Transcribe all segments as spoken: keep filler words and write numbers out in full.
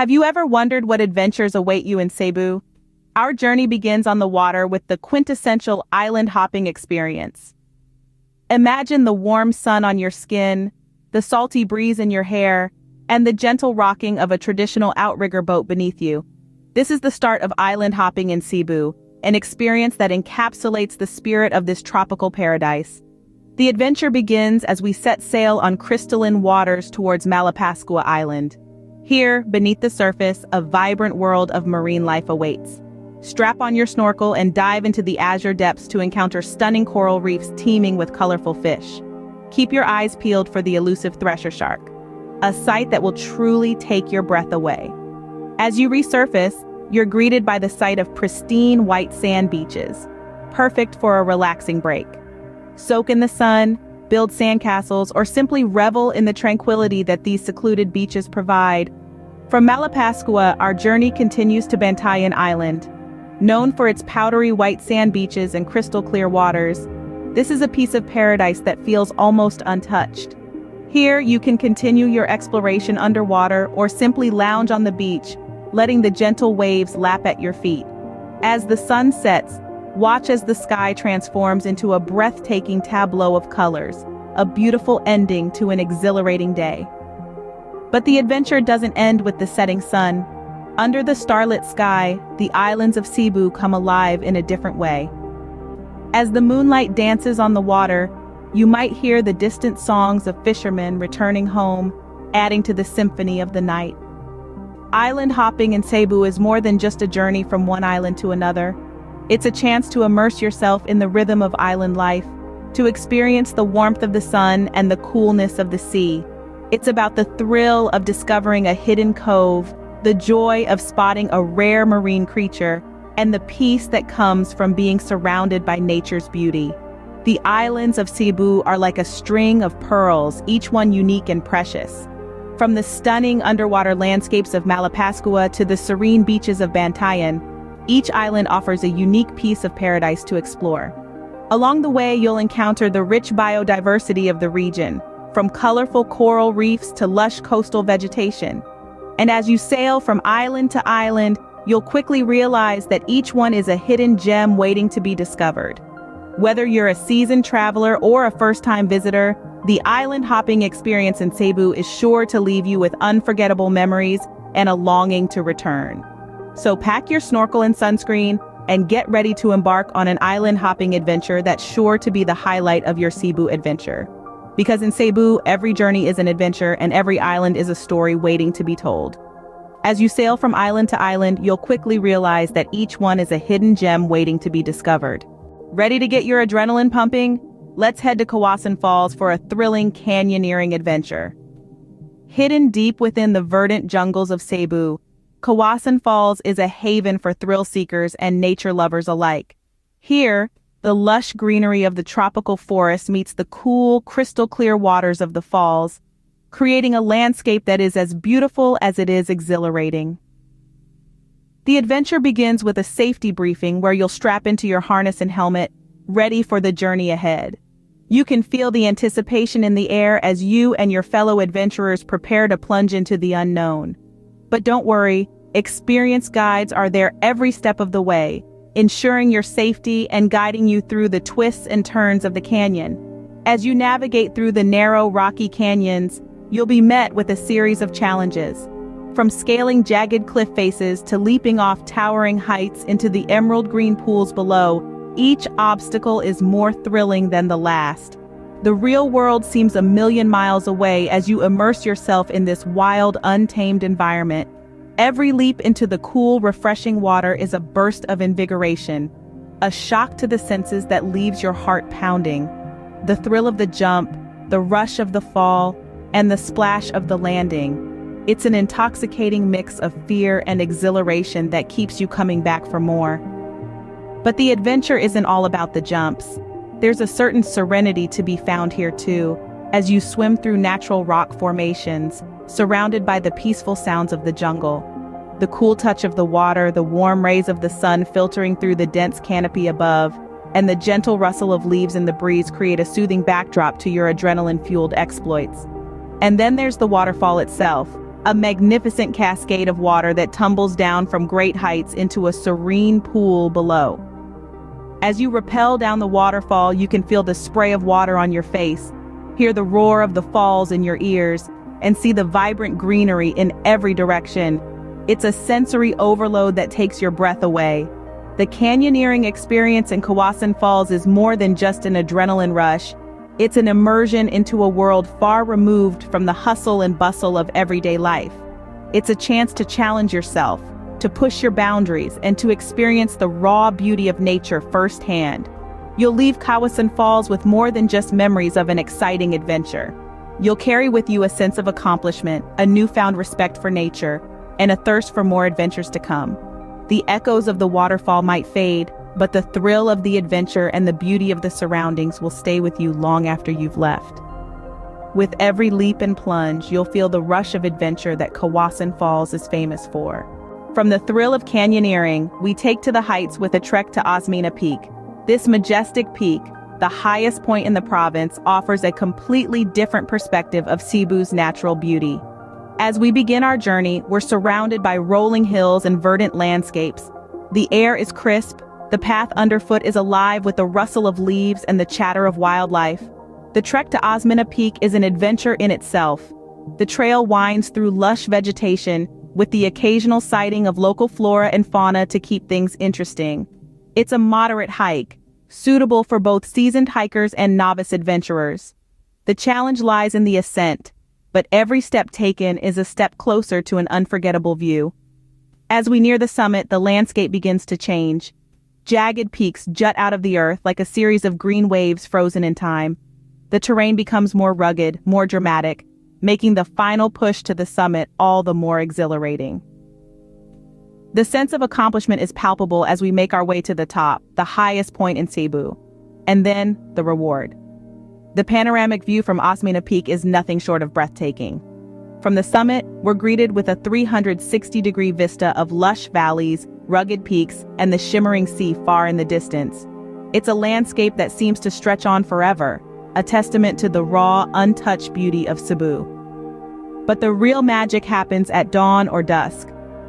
Have you ever wondered what adventures await you in Cebu? Our journey begins on the water with the quintessential island hopping experience. Imagine the warm sun on your skin, the salty breeze in your hair, and the gentle rocking of a traditional outrigger boat beneath you. This is the start of island hopping in Cebu, an experience that encapsulates the spirit of this tropical paradise. The adventure begins as we set sail on crystalline waters towards Malapascua Island. Here, beneath the surface, a vibrant world of marine life awaits. Strap on your snorkel and dive into the azure depths to encounter stunning coral reefs teeming with colorful fish. Keep your eyes peeled for the elusive thresher shark, a sight that will truly take your breath away. As you resurface, you're greeted by the sight of pristine white sand beaches, perfect for a relaxing break. Soak in the sun, build sandcastles, or simply revel in the tranquility that these secluded beaches provide. From Malapascua, our journey continues to Bantayan Island. Known for its powdery white sand beaches and crystal clear waters, this is a piece of paradise that feels almost untouched. Here, you can continue your exploration underwater or simply lounge on the beach, letting the gentle waves lap at your feet. As the sun sets, watch as the sky transforms into a breathtaking tableau of colors, a beautiful ending to an exhilarating day. But the adventure doesn't end with the setting sun. Under the starlit sky, the islands of Cebu come alive in a different way. As the moonlight dances on the water, you might hear the distant songs of fishermen returning home, adding to the symphony of the night. Island hopping in Cebu is more than just a journey from one island to another. It's a chance to immerse yourself in the rhythm of island life, to experience the warmth of the sun and the coolness of the sea. It's about the thrill of discovering a hidden cove, the joy of spotting a rare marine creature, and the peace that comes from being surrounded by nature's beauty. The islands of Cebu are like a string of pearls, each one unique and precious. From the stunning underwater landscapes of Malapascua to the serene beaches of Bantayan, each island offers a unique piece of paradise to explore. Along the way, you'll encounter the rich biodiversity of the region, from colorful coral reefs to lush coastal vegetation. And as you sail from island to island, you'll quickly realize that each one is a hidden gem waiting to be discovered. Whether you're a seasoned traveler or a first-time visitor, the island hopping experience in Cebu is sure to leave you with unforgettable memories and a longing to return. So pack your snorkel and sunscreen and get ready to embark on an island hopping adventure that's sure to be the highlight of your Cebu adventure. Because in Cebu, every journey is an adventure and every island is a story waiting to be told. As you sail from island to island, you'll quickly realize that each one is a hidden gem waiting to be discovered. Ready to get your adrenaline pumping? Let's head to Kawasan Falls for a thrilling canyoneering adventure. Hidden deep within the verdant jungles of Cebu, Kawasan Falls is a haven for thrill seekers and nature lovers alike. Here, the lush greenery of the tropical forest meets the cool, crystal-clear waters of the falls, creating a landscape that is as beautiful as it is exhilarating. The adventure begins with a safety briefing where you'll strap into your harness and helmet, ready for the journey ahead. You can feel the anticipation in the air as you and your fellow adventurers prepare to plunge into the unknown. But don't worry, experienced guides are there every step of the way, ensuring your safety and guiding you through the twists and turns of the canyon. As you navigate through the narrow, rocky canyons, you'll be met with a series of challenges. From scaling jagged cliff faces to leaping off towering heights into the emerald green pools below, each obstacle is more thrilling than the last. The real world seems a million miles away as you immerse yourself in this wild, untamed environment. Every leap into the cool, refreshing water is a burst of invigoration, a shock to the senses that leaves your heart pounding. The thrill of the jump, the rush of the fall, and the splash of the landing. It's an intoxicating mix of fear and exhilaration that keeps you coming back for more. But the adventure isn't all about the jumps. There's a certain serenity to be found here too, as you swim through natural rock formations, surrounded by the peaceful sounds of the jungle. The cool touch of the water, the warm rays of the sun filtering through the dense canopy above, and the gentle rustle of leaves in the breeze create a soothing backdrop to your adrenaline-fueled exploits. And then there's the waterfall itself, a magnificent cascade of water that tumbles down from great heights into a serene pool below. As you rappel down the waterfall, you can feel the spray of water on your face, hear the roar of the falls in your ears, and see the vibrant greenery in every direction. It's a sensory overload that takes your breath away. The canyoneering experience in Kawasan Falls is more than just an adrenaline rush. It's an immersion into a world far removed from the hustle and bustle of everyday life. It's a chance to challenge yourself, to push your boundaries, and to experience the raw beauty of nature firsthand. You'll leave Kawasan Falls with more than just memories of an exciting adventure. You'll carry with you a sense of accomplishment, a newfound respect for nature, and a thirst for more adventures to come. The echoes of the waterfall might fade, but the thrill of the adventure and the beauty of the surroundings will stay with you long after you've left. With every leap and plunge, you'll feel the rush of adventure that Kawasan Falls is famous for. From the thrill of canyoneering, we take to the heights with a trek to Osmeña Peak. This majestic peak, the highest point in the province, offers a completely different perspective of Cebu's natural beauty. As we begin our journey, we're surrounded by rolling hills and verdant landscapes. The air is crisp, the path underfoot is alive with the rustle of leaves and the chatter of wildlife. The trek to Osmeña Peak is an adventure in itself. The trail winds through lush vegetation, with the occasional sighting of local flora and fauna to keep things interesting. It's a moderate hike, suitable for both seasoned hikers and novice adventurers. The challenge lies in the ascent, but every step taken is a step closer to an unforgettable view. As we near the summit, the landscape begins to change. Jagged peaks jut out of the earth like a series of green waves frozen in time. The terrain becomes more rugged, more dramatic, making the final push to the summit all the more exhilarating. The sense of accomplishment is palpable as we make our way to the top, the highest point in Cebu. And then, the reward. The panoramic view from Osmeña Peak is nothing short of breathtaking. From the summit, we're greeted with a three hundred sixty degree vista of lush valleys, rugged peaks, and the shimmering sea far in the distance. It's a landscape that seems to stretch on forever, a testament to the raw, untouched beauty of Cebu. But the real magic happens at dawn or dusk.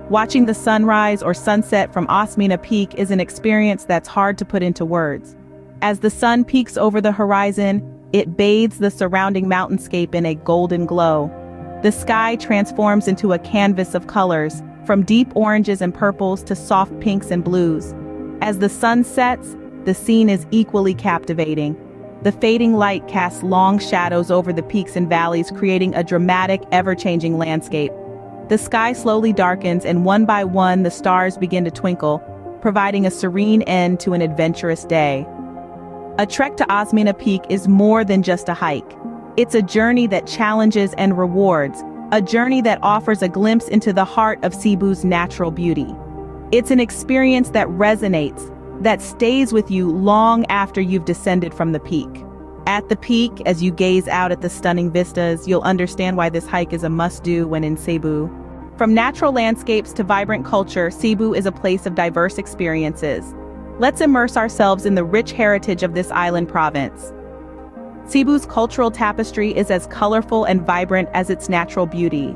Watching the sunrise or sunset from Osmeña Peak is an experience that's hard to put into words. As the sun peaks over the horizon, it bathes the surrounding mountainscape in a golden glow. The sky transforms into a canvas of colors, from deep oranges and purples to soft pinks and blues. As the sun sets, the scene is equally captivating. The fading light casts long shadows over the peaks and valleys, creating a dramatic, ever-changing landscape. The sky slowly darkens, and one by one the stars begin to twinkle, providing a serene end to an adventurous day. A trek to Osmeña Peak is more than just a hike. It's a journey that challenges and rewards, a journey that offers a glimpse into the heart of Cebu's natural beauty. It's an experience that resonates, that stays with you long after you've descended from the peak. At the peak, as you gaze out at the stunning vistas, you'll understand why this hike is a must-do when in Cebu. From natural landscapes to vibrant culture, Cebu is a place of diverse experiences. Let's immerse ourselves in the rich heritage of this island province. Cebu's cultural tapestry is as colorful and vibrant as its natural beauty.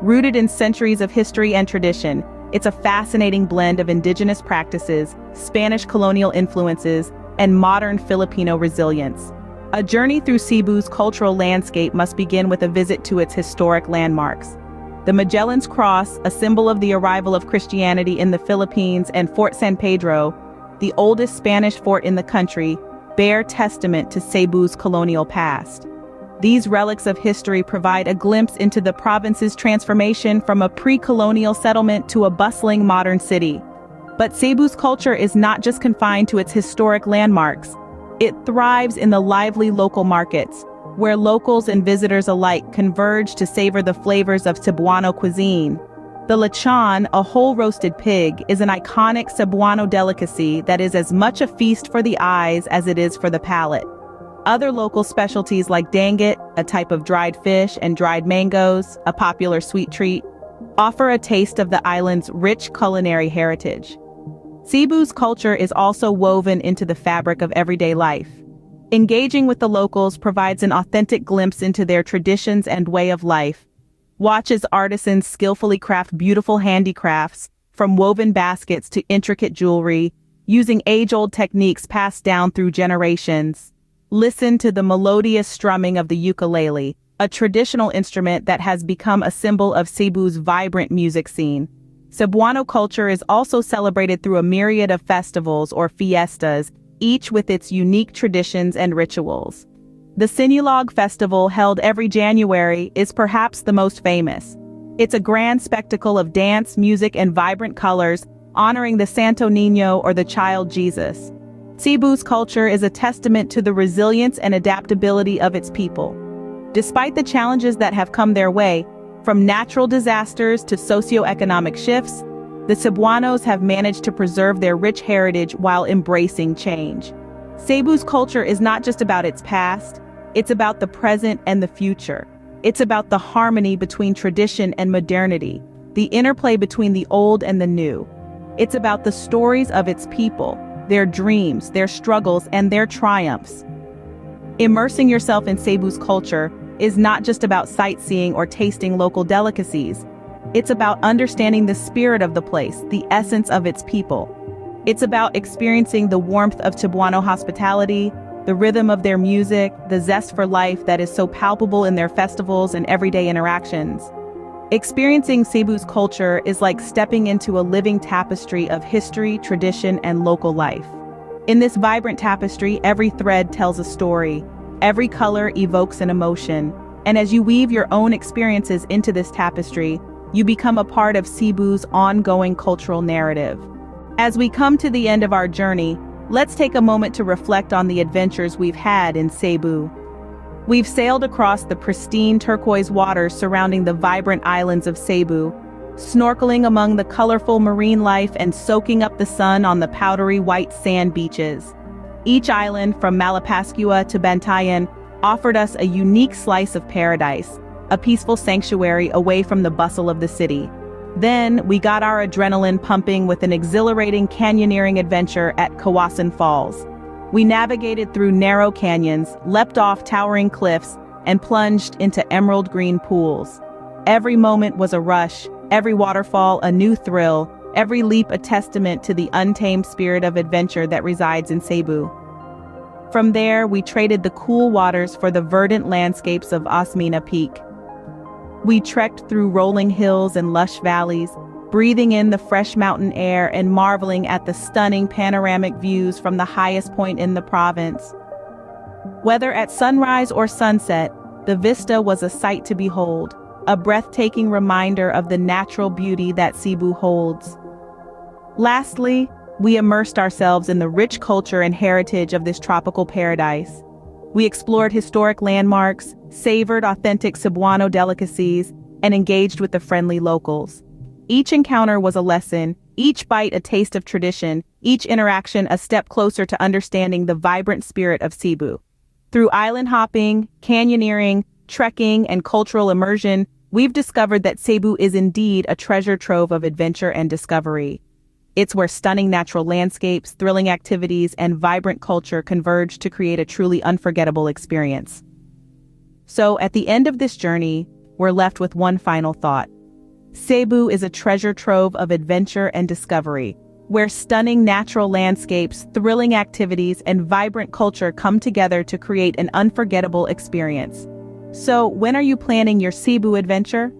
Rooted in centuries of history and tradition, it's a fascinating blend of indigenous practices, Spanish colonial influences, and modern Filipino resilience. A journey through Cebu's cultural landscape must begin with a visit to its historic landmarks. The Magellan's Cross, a symbol of the arrival of Christianity in the Philippines, and Fort San Pedro, the oldest Spanish fort in the country, bear testament to Cebu's colonial past. These relics of history provide a glimpse into the province's transformation from a pre-colonial settlement to a bustling modern city. But Cebu's culture is not just confined to its historic landmarks. It thrives in the lively local markets, where locals and visitors alike converge to savor the flavors of Cebuano cuisine. The lechon, a whole roasted pig, is an iconic Cebuano delicacy that is as much a feast for the eyes as it is for the palate. Other local specialties like danggit, a type of dried fish, and dried mangoes, a popular sweet treat, offer a taste of the island's rich culinary heritage. Cebu's culture is also woven into the fabric of everyday life. Engaging with the locals provides an authentic glimpse into their traditions and way of life, Watch as artisans skillfully craft beautiful handicrafts, from woven baskets to intricate jewelry, using age-old techniques passed down through generations. Listen to the melodious strumming of the ukulele, a traditional instrument that has become a symbol of Cebu's vibrant music scene. Cebuano culture is also celebrated through a myriad of festivals or fiestas, each with its unique traditions and rituals. The Sinulog Festival, held every January, is perhaps the most famous. It's a grand spectacle of dance, music, and vibrant colors, honoring the Santo Niño, or the child Jesus. Cebu's culture is a testament to the resilience and adaptability of its people. Despite the challenges that have come their way, from natural disasters to socioeconomic shifts, the Cebuanos have managed to preserve their rich heritage while embracing change. Cebu's culture is not just about its past, it's about the present and the future. It's about the harmony between tradition and modernity, the interplay between the old and the new. It's about the stories of its people, their dreams, their struggles, and their triumphs. Immersing yourself in Cebu's culture is not just about sightseeing or tasting local delicacies. It's about understanding the spirit of the place, the essence of its people. It's about experiencing the warmth of Cebuano hospitality, the rhythm of their music, the zest for life that is so palpable in their festivals and everyday interactions. Experiencing Cebu's culture is like stepping into a living tapestry of history, tradition, and local life. In this vibrant tapestry, every thread tells a story, every color evokes an emotion, and as you weave your own experiences into this tapestry, you become a part of Cebu's ongoing cultural narrative. As we come to the end of our journey, let's take a moment to reflect on the adventures we've had in Cebu. We've sailed across the pristine turquoise waters surrounding the vibrant islands of Cebu, snorkeling among the colorful marine life and soaking up the sun on the powdery white sand beaches. Each island, from Malapascua to Bantayan, offered us a unique slice of paradise, a peaceful sanctuary away from the bustle of the city. Then, we got our adrenaline pumping with an exhilarating canyoneering adventure at Kawasan Falls. We navigated through narrow canyons, leapt off towering cliffs, and plunged into emerald green pools. Every moment was a rush, every waterfall a new thrill, every leap a testament to the untamed spirit of adventure that resides in Cebu. From there, we traded the cool waters for the verdant landscapes of Osmeña Peak. We trekked through rolling hills and lush valleys, breathing in the fresh mountain air and marveling at the stunning panoramic views from the highest point in the province. Whether at sunrise or sunset, the vista was a sight to behold, a breathtaking reminder of the natural beauty that Cebu holds. Lastly, we immersed ourselves in the rich culture and heritage of this tropical paradise. We explored historic landmarks, savored authentic Cebuano delicacies, and engaged with the friendly locals. Each encounter was a lesson, each bite a taste of tradition, each interaction a step closer to understanding the vibrant spirit of Cebu. Through island hopping, canyoneering, trekking, and cultural immersion, we've discovered that Cebu is indeed a treasure trove of adventure and discovery. It's where stunning natural landscapes, thrilling activities, and vibrant culture converge to create a truly unforgettable experience. So, at the end of this journey, we're left with one final thought. Cebu is a treasure trove of adventure and discovery, where stunning natural landscapes, thrilling activities, and vibrant culture come together to create an unforgettable experience. So, when are you planning your Cebu adventure?